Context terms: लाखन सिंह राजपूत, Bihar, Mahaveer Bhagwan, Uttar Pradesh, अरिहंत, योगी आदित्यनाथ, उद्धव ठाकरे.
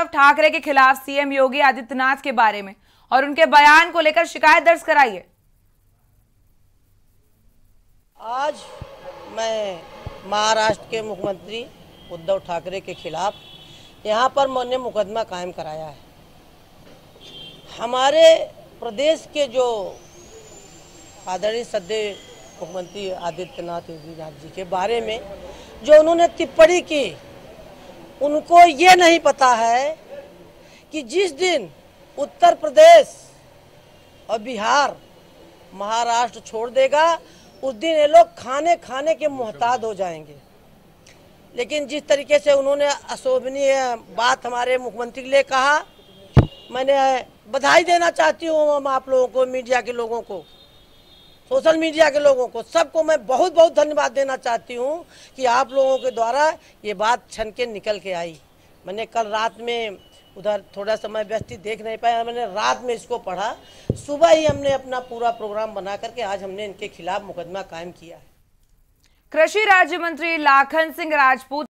उद्धव ठाकरे के खिलाफ सीएम योगी आदित्यनाथ के बारे में और उनके बयान को लेकर शिकायत दर्ज कराई है। आज मैं महाराष्ट्र के मुख्यमंत्री उद्धव ठाकरे के खिलाफ यहाँ पर मैंने मुकदमा कायम कराया है। हमारे प्रदेश के जो आदरणीय सदैव मुख्यमंत्री आदित्यनाथ योगीनाथ जी के बारे में जो उन्होंने टिप्पणी की, उनको ये नहीं पता है कि जिस दिन उत्तर प्रदेश और बिहार महाराष्ट्र छोड़ देगा उस दिन ये लोग खाने के मोहताज हो जाएंगे। लेकिन जिस तरीके से उन्होंने अशोभनीय बात हमारे मुख्यमंत्री के लिए कहा, मैंने बधाई देना चाहती हूँ हम आप लोगों को, मीडिया के लोगों को, सोशल मीडिया के लोगों को, सबको मैं बहुत बहुत धन्यवाद देना चाहती हूँ कि आप लोगों के द्वारा ये बात छन के निकल के आई। मैंने कल रात में उधर थोड़ा समय व्यस्ती देख नहीं पाया, मैंने रात में इसको पढ़ा, सुबह ही हमने अपना पूरा प्रोग्राम बना करके आज हमने इनके खिलाफ मुकदमा कायम किया है। कृषि राज्य मंत्री लाखन सिंह राजपूत